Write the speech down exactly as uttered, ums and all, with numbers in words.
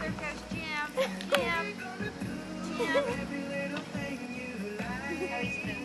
There goes Jim. Jim. Jim.